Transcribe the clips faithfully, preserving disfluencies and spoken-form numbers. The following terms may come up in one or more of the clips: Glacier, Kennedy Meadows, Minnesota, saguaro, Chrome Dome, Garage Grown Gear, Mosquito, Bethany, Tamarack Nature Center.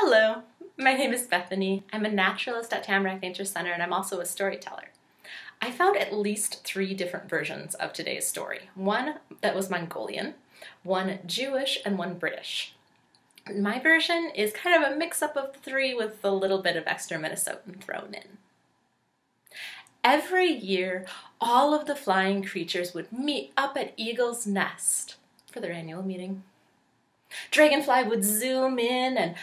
Hello, my name is Bethany. I'm a naturalist at Tamarack Nature Center, and I'm also a storyteller. I found at least three different versions of today's story. One that was Mongolian, one Jewish, and one British. My version is kind of a mix-up of the three with a little bit of extra Minnesotan thrown in. Every year, all of the flying creatures would meet up at Eagle's Nest for their annual meeting. Dragonfly would zoom in, and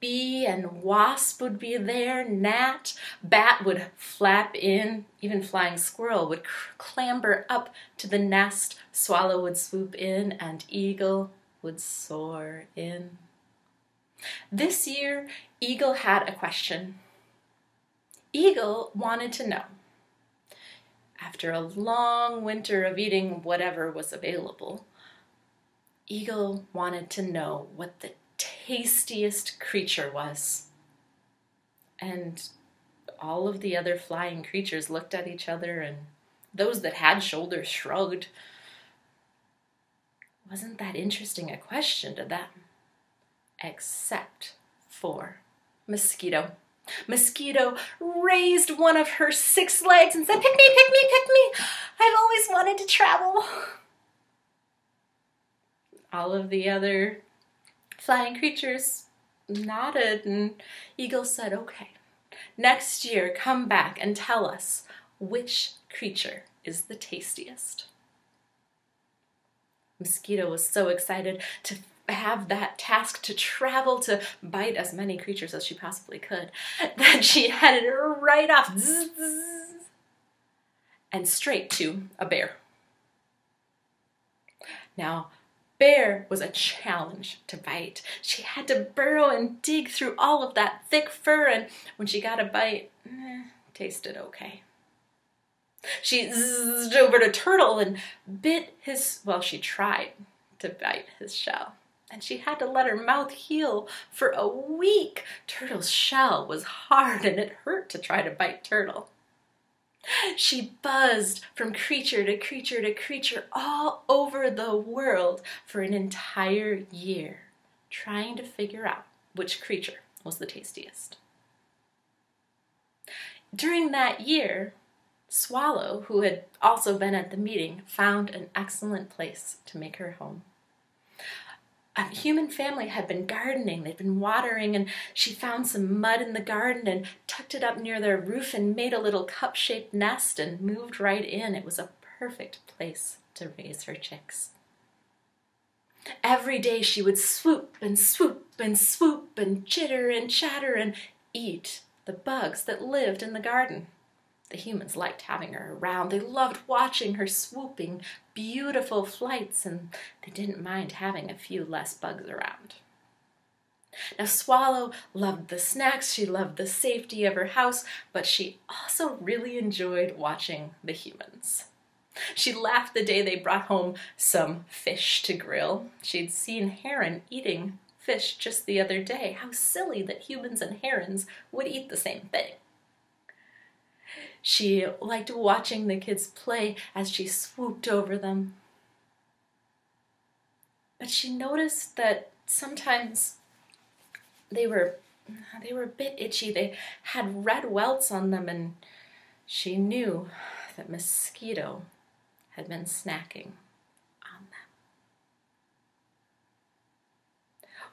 bee and wasp would be there, gnat, bat would flap in, even flying squirrel would clamber up to the nest, swallow would swoop in, and eagle would soar in. This year, Eagle had a question. Eagle wanted to know, after a long winter of eating whatever was available, Eagle wanted to know what the tastiest creature was. And all of the other flying creatures looked at each other, and those that had shoulders shrugged. Wasn't that interesting a question to them? Except for Mosquito. Mosquito raised one of her six legs and said, "Pick me, pick me, pick me! I've always wanted to travel!" All of the other flying creatures nodded, and Eagle said, "Okay, next year come back and tell us which creature is the tastiest." Mosquito was so excited to have that task to travel to bite as many creatures as she possibly could that she headed right off zzz, zzz, and straight to a bear. Now, bear was a challenge to bite. She had to burrow and dig through all of that thick fur, and when she got a bite, eh, tasted okay. She zzzzed over to Turtle and bit his, well, she tried to bite his shell, and she had to let her mouth heal for a week. Turtle's shell was hard, and it hurt to try to bite Turtle. She buzzed from creature to creature to creature all over the world for an entire year, trying to figure out which creature was the tastiest. During that year, Swallow, who had also been at the meeting, found an excellent place to make her home. A human family had been gardening, they'd been watering, and she found some mud in the garden and tucked it up near their roof and made a little cup-shaped nest and moved right in. It was a perfect place to raise her chicks. Every day she would swoop and swoop and swoop and chitter and chatter and eat the bugs that lived in the garden. The humans liked having her around. They loved watching her swooping, beautiful flights, and they didn't mind having a few less bugs around. Now, Swallow loved the snacks, she loved the safety of her house, but she also really enjoyed watching the humans. She laughed the day they brought home some fish to grill. She'd seen heron eating fish just the other day. How silly that humans and herons would eat the same thing. She liked watching the kids play as she swooped over them. But she noticed that sometimes they were, they were a bit itchy. They had red welts on them, and she knew that Mosquito had been snacking on them.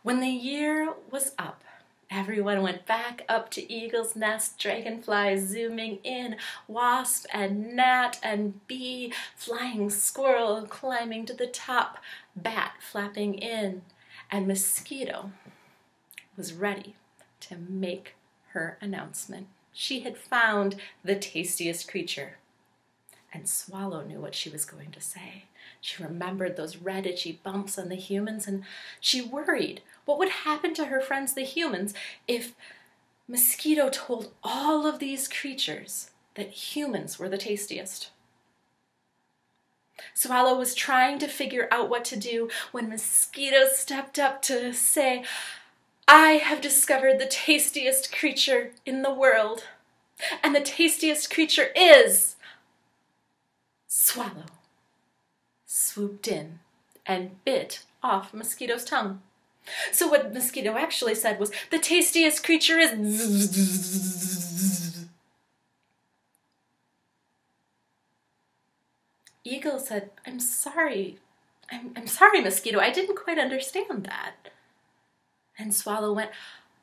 When the year was up, everyone went back up to Eagle's Nest, dragonfly zooming in, wasp and gnat and bee, flying squirrel climbing to the top, bat flapping in, and Mosquito was ready to make her announcement. She had found the tastiest creature, and Swallow knew what she was going to say. She remembered those red itchy bumps on the humans, and she worried what would happen to her friends the humans if Mosquito told all of these creatures that humans were the tastiest. Swallow was trying to figure out what to do when Mosquito stepped up to say, "I have discovered the tastiest creature in the world, and the tastiest creature is..." Swallow swooped in and bit off Mosquito's tongue. So what Mosquito actually said was, the tastiest creature is... Eagle said, I'm sorry. I'm, I'm sorry, Mosquito. I didn't quite understand that. And Swallow went,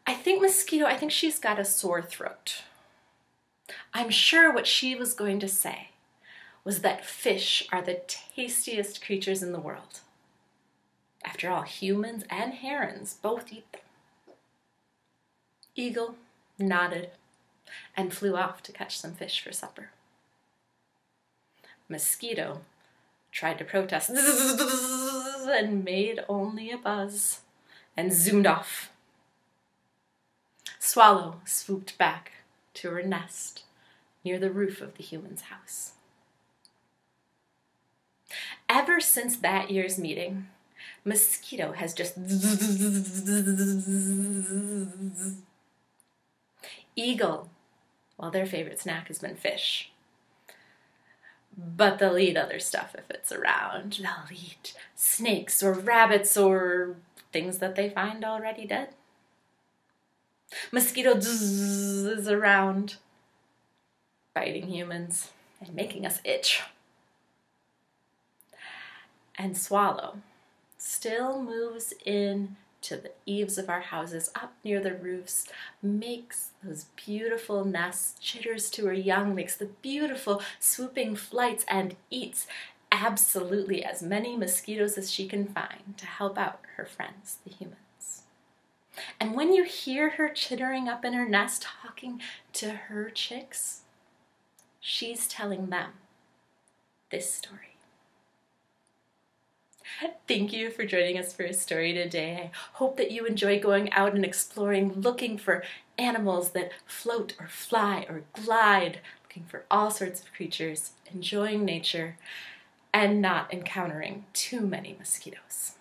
I think Mosquito, I think she's got a sore throat. I'm sure what she was going to say was that fish are the tastiest creatures in the world. After all, humans and herons both eat them. Eagle nodded and flew off to catch some fish for supper. Mosquito tried to protest and made only a buzz and zoomed off. Swallow swooped back to her nest near the roof of the human's house. Ever since that year's meeting, Mosquito has just... Eagle, well, their favorite snack has been fish. But they'll eat other stuff if it's around. They'll eat snakes or rabbits or things that they find already dead. Mosquito is around, biting humans and making us itch. And Swallow still moves in to the eaves of our houses, up near the roofs, makes those beautiful nests, chitters to her young, makes the beautiful swooping flights, and eats absolutely as many mosquitoes as she can find to help out her friends, the humans. And when you hear her chittering up in her nest, talking to her chicks, she's telling them this story. Thank you for joining us for a story today. I hope that you enjoy going out and exploring, looking for animals that float or fly or glide, looking for all sorts of creatures, enjoying nature, and not encountering too many mosquitoes.